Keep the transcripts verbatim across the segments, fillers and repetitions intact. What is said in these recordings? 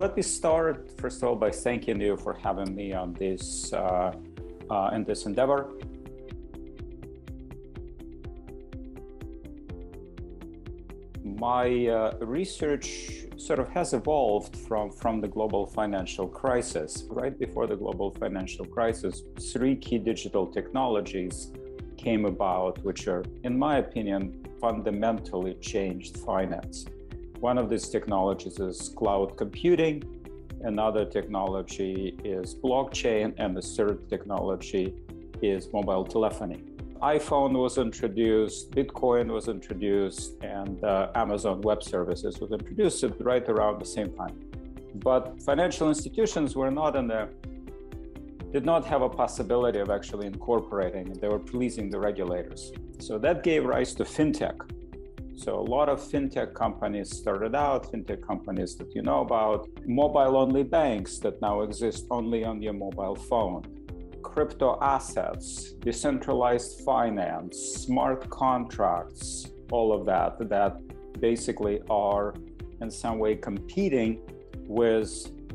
Let me start, first of all, by thanking you for having me on this, uh, uh, in this endeavor. My uh, research sort of has evolved from, from the global financial crisis. Right before the global financial crisis, three key digital technologies came about, which are, in my opinion, fundamentally changed finance. One of these technologies is cloud computing, another technology is blockchain, and the third technology is mobile telephony. iPhone was introduced, Bitcoin was introduced, and uh, Amazon Web Services was introduced right around the same time. But financial institutions were not in the, did not have a possibility of actually incorporating, and they were pleasing the regulators. So that gave rise to FinTech. So a lot of FinTech companies started out, FinTech companies that you know about, mobile-only banks that now exist only on your mobile phone, crypto assets, decentralized finance, smart contracts, all of that, that basically are in some way competing with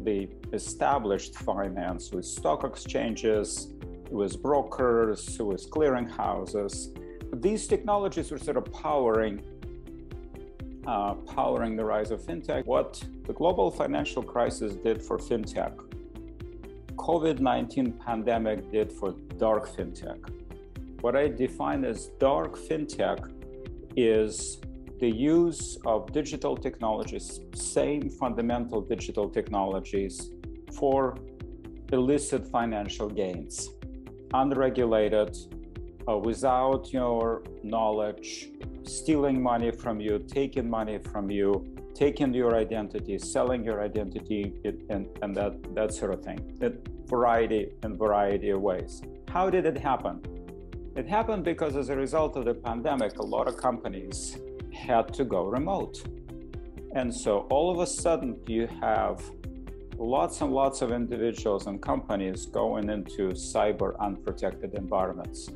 the established finance, with stock exchanges, with brokers, with clearinghouses. These technologies were sort of powering, uh, powering the rise of FinTech. What the global financial crisis did for FinTech, COVID nineteen pandemic did for dark FinTech. What I define as dark FinTech is the use of digital technologies, same fundamental digital technologies, for illicit financial gains, unregulated, uh, without your knowledge, stealing money from you, taking money from you, taking your identity, selling your identity, and, and that, that sort of thing, that variety and variety of ways. How did it happen? It happened because as a result of the pandemic, a lot of companies had to go remote. And so all of a sudden you have lots and lots of individuals and companies going into cyber unprotected environments.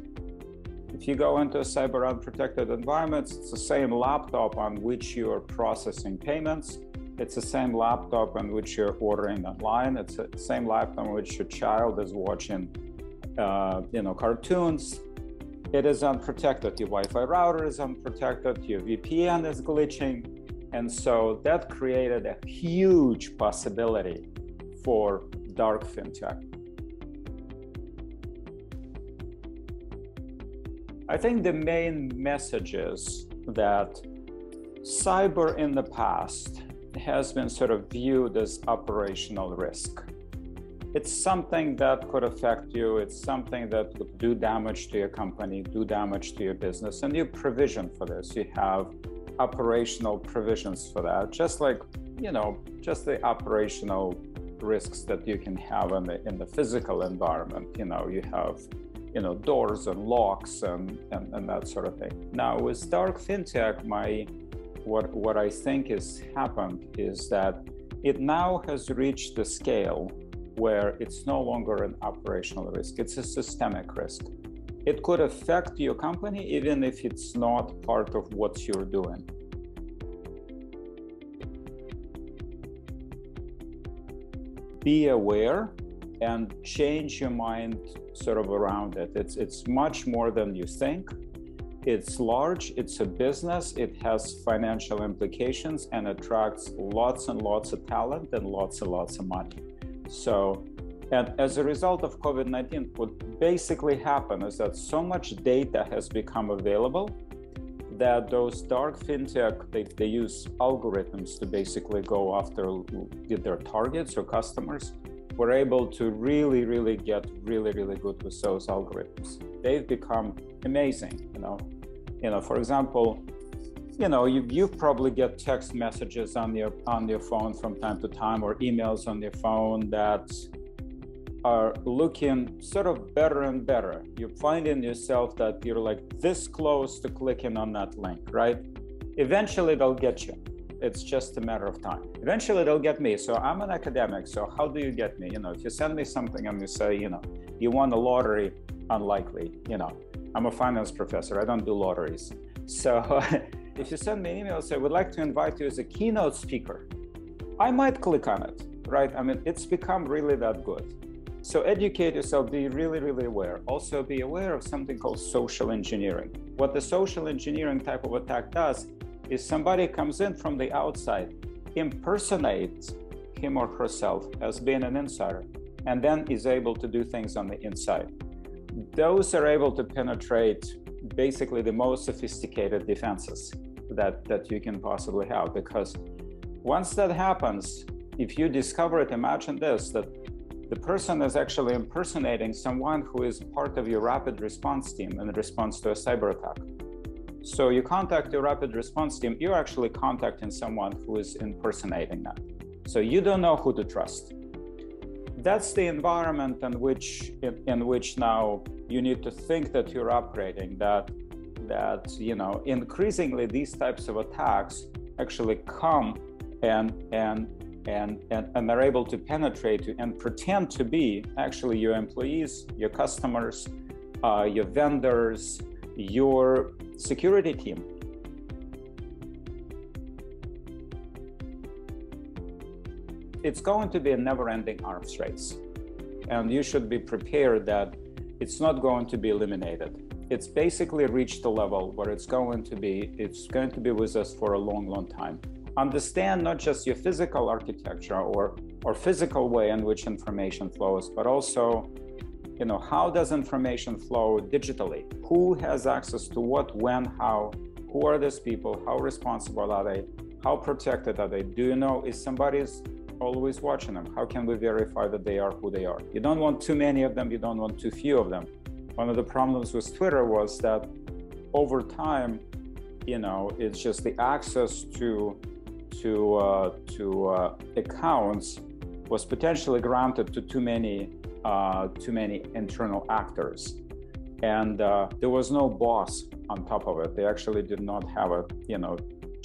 If you go into a cyber unprotected environment, it's the same laptop on which you're processing payments. It's the same laptop on which you're ordering online. It's the same laptop on which your child is watching, uh, you know, cartoons. It is unprotected. Your Wi-Fi router is unprotected. Your V P N is glitching. And so that created a huge possibility for dark FinTech. I think the main message is that cyber in the past has been sort of viewed as operational risk. It's something that could affect you. It's something that could do damage to your company, do damage to your business, and you provision for this. You have operational provisions for that, just like, you know, just the operational risks that you can have in the, in the physical environment. You know, you have you know, doors and locks and, and, and that sort of thing. Now with dark FinTech, my, what, what I think has happened is that it now has reached the scale where it's no longer an operational risk, it's a systemic risk. It could affect your company even if it's not part of what you're doing. Be aware and change your mind sort of around it. It's, it's much more than you think. It's large, it's a business, it has financial implications and attracts lots and lots of talent and lots and lots of money. So, and as a result of COVID nineteen, what basically happened is that so much data has become available that those dark FinTech, they, they use algorithms to basically go after their targets or customers. We're able to really, really get really, really good with those algorithms. They've become amazing, you know. You know, for example, you know, you you probably get text messages on your on your phone from time to time, or emails on your phone that are looking sort of better and better. You're finding yourself that you're like this close to clicking on that link, right? Eventually they'll get you. It's just a matter of time. Eventually they'll get me. So I'm an academic, so how do you get me? You know, if you send me something and you say, you know, you won the lottery, unlikely, you know. I'm a finance professor, I don't do lotteries. So if you send me an email and say, we'd like to invite you as a keynote speaker, I might click on it. right? I mean, it's become really that good. So educate yourself, be really, really aware. Also be aware of something called social engineering. What the social engineering type of attack does is somebody comes in from the outside, impersonates him or herself as being an insider, and then is able to do things on the inside. Those are able to penetrate basically the most sophisticated defenses that, that you can possibly have. Because once that happens, if you discover it, imagine this, that the person is actually impersonating someone who is part of your rapid response team in response to a cyber attack. So you contact your rapid response team, you're actually contacting someone who is impersonating that. So you don't know who to trust. That's the environment in which, in, in which now you need to think that you're operating, that, that you know, increasingly these types of attacks actually come and, and, and, and, and are able to penetrate you and pretend to be actually your employees, your customers, uh, your vendors, your security team. It's going to be a never-ending arms race, and you should be prepared that it's not going to be eliminated. It's basically reached a level where it's going to be, it's going to be with us for a long, long time. Understand not just your physical architecture or, or physical way in which information flows, but also, you know, how does information flow digitally? Who has access to what, when, how? Who are these people? How responsible are they? How protected are they? Do you know, is somebody's always watching them? How can we verify that they are who they are? You don't want too many of them, you don't want too few of them. One of the problems with Twitter was that over time, you know, it's just the access to to uh, to uh, accounts was potentially granted to too many uh, too many internal actors, and uh, there was no boss on top of it. They actually did not have a you know.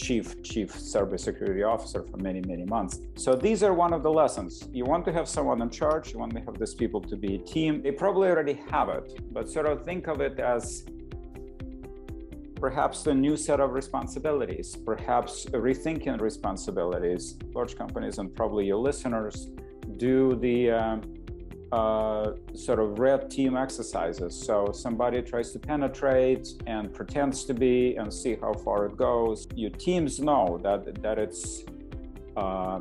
chief chief cybersecurity officer for many, many months. So these are one of the lessons. You want to have someone in charge, you want to have these people to be a team. They probably already have it, but sort of think of it as perhaps a new set of responsibilities, perhaps rethinking responsibilities. Large companies and probably your listeners do the uh, uh, sort of red team exercises. So somebody tries to penetrate and pretends to be and see how far it goes. Your teams know that, that it's, uh,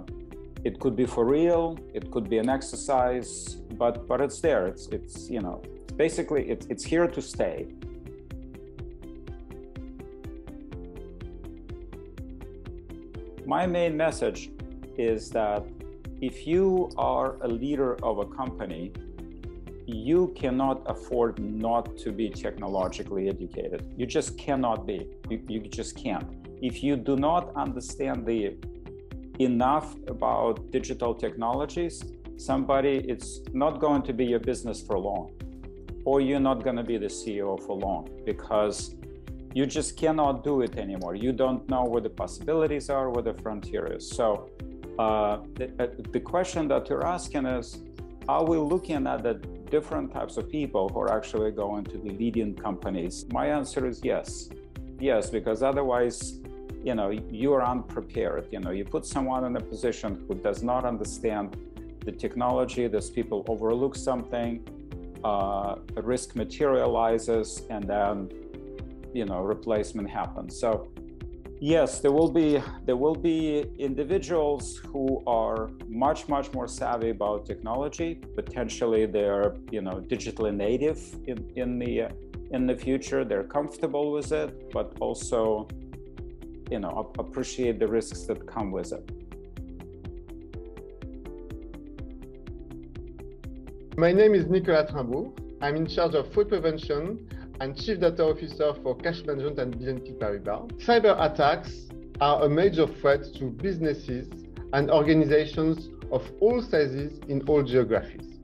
it could be for real, it could be an exercise, but, but it's there. It's, it's you know, basically it, it's here to stay. My main message is that if you are a leader of a company, you cannot afford not to be technologically educated. You just cannot be. You, you just can't. If you do not understand the enough about digital technologies, somebody, it's not going to be your business for long, or you're not going to be the C E O for long, because you just cannot do it anymore. You don't know where the possibilities are, where the frontier is. So. Uh, the, the question that you're asking is, are we looking at the different types of people who are actually going to be leading companies? My answer is yes. Yes, because otherwise, you know, you are unprepared. You know, you put someone in a position who does not understand the technology, those people overlook something, uh, risk materializes, and then, you know, replacement happens. So. Yes, there will be there will be individuals who are much, much more savvy about technology. Potentially, they're you know digitally native in, in the in the future. They're comfortable with it, but also you know appreciate the risks that come with it. My name is Nicolas Trimbour. I'm in charge of fraud prevention and Chief Data Officer for Cash Management and B N P Paribas. Cyber attacks are a major threat to businesses and organizations of all sizes in all geographies.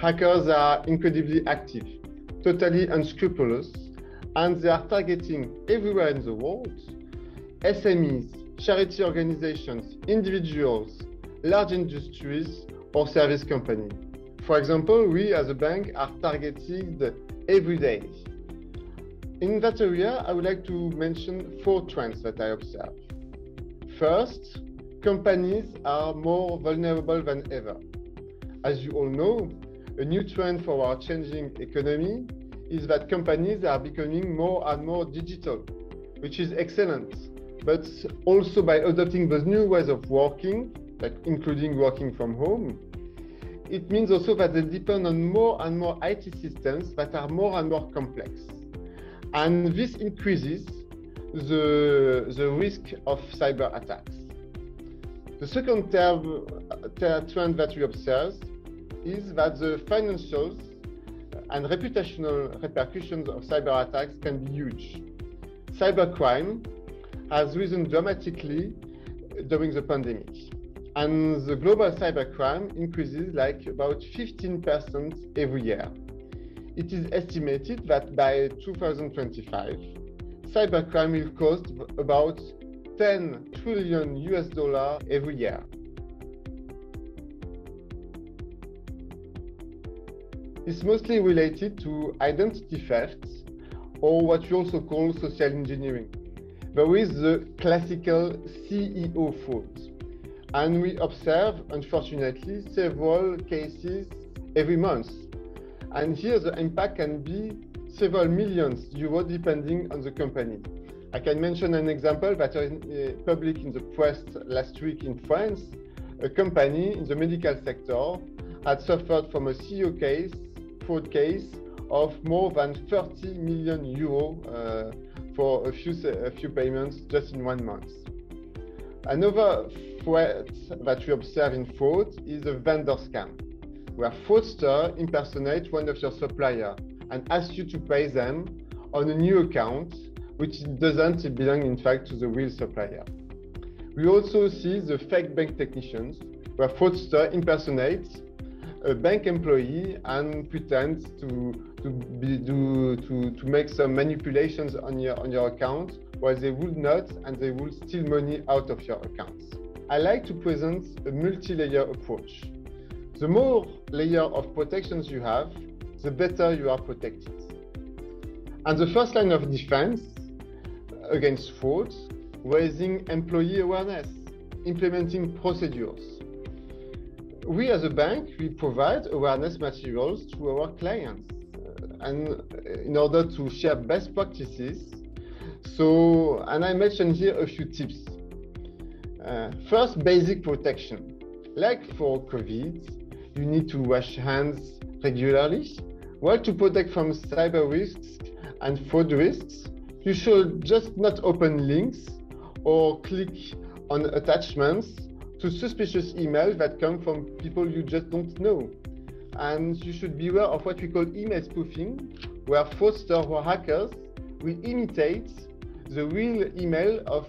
Hackers are incredibly active, totally unscrupulous, and they are targeting everywhere in the world: S M Es, charity organizations, individuals, large industries, or service companies. For example, we as a bank are targeted every day. In that area, I would like to mention four trends that I observe. First, companies are more vulnerable than ever. As you all know, a new trend for our changing economy is that companies are becoming more and more digital, which is excellent. But also by adopting those new ways of working, like including working from home, it means also that they depend on more and more I T systems that are more and more complex. And this increases the, the risk of cyber attacks. The second trend that we observe is that the financials and reputational repercussions of cyber attacks can be huge. Cybercrime has risen dramatically during the pandemic, and the global cybercrime increases like about fifteen percent every year. It is estimated that by two thousand twenty-five, cybercrime will cost about ten trillion U S dollars every year. It's mostly related to identity theft, or what you also call social engineering. There is the classical C E O fraud. And we observe, unfortunately, several cases every month. And here the impact can be several millions euro depending on the company. I can mention an example that was public in the press last week in France. A company in the medical sector had suffered from a C E O case, fraud case, of more than thirty million euros uh, for a few, a few payments just in one month. Another threat that we observe in fraud is a vendor scam, where fraudsters impersonate one of your suppliers and ask you to pay them on a new account, which doesn't belong in fact to the real supplier. We also see the fake bank technicians, where fraudsters impersonate a bank employee and pretends to to, be, do, to to make some manipulations on your on your account, while they would not, and they would steal money out of your accounts. I like to present a multi-layer approach. The more layer of protections you have, the better you are protected. And the first line of defense against fraud, raising employee awareness, implementing procedures. We as a bank, we provide awareness materials to our clients uh, and in order to share best practices. So, and I mentioned here a few tips. Uh, first, basic protection. Like for COVID, you need to wash hands regularly. Well, to protect from cyber risks and fraud risks, you should just not open links or click on attachments to suspicious emails that come from people you just don't know. And you should be aware of what we call email spoofing, where fraudsters or hackers will imitate the real email of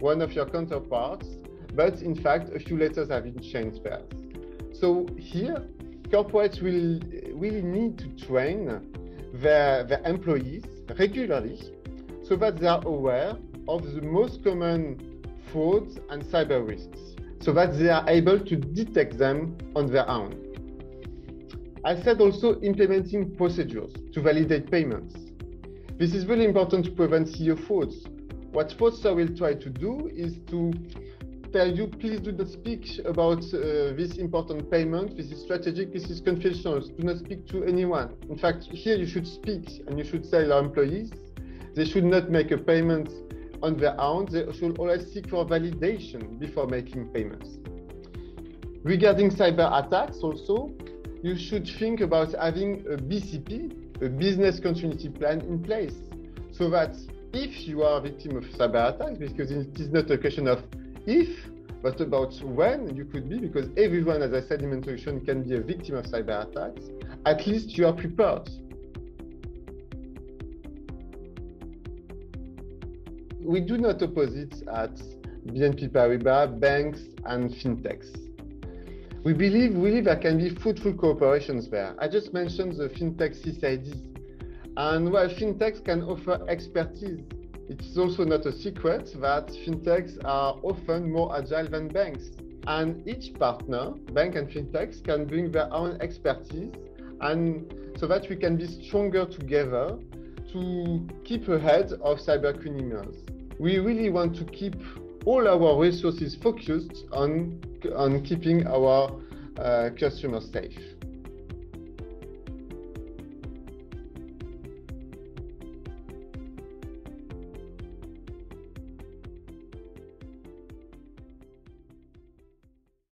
one of your counterparts, but in fact, a few letters have been changed there. So here, corporates will really need to train their, their employees regularly so that they are aware of the most common frauds and cyber risks, so that they are able to detect them on their own. I said also implementing procedures to validate payments. This is really important to prevent C E O frauds. What fraudster will try to do is to tell you, please do not speak about uh, this important payment, this is strategic, this is confidential, do not speak to anyone. In fact, here you should speak and you should tell our employees, they should not make a payment on their own, they should always seek for validation before making payments. Regarding cyber attacks also, you should think about having a B C P, a business continuity plan in place, so that if you are a victim of cyber attacks, because it is not a question of if, but about when you could be, because everyone, as I said in my introduction, can be a victim of cyber attacks, at least you are prepared. We do not oppose at B N P Paribas, banks and fintechs. We believe really there can be fruitful cooperations there. I just mentioned the fintech C S I Ds. And while fintechs can offer expertise, it's also not a secret that fintechs are often more agile than banks. And each partner, bank and fintechs, can bring their own expertise, and so that we can be stronger together to keep ahead of cyber criminals. We really want to keep all our resources focused on, on keeping our uh, customers safe.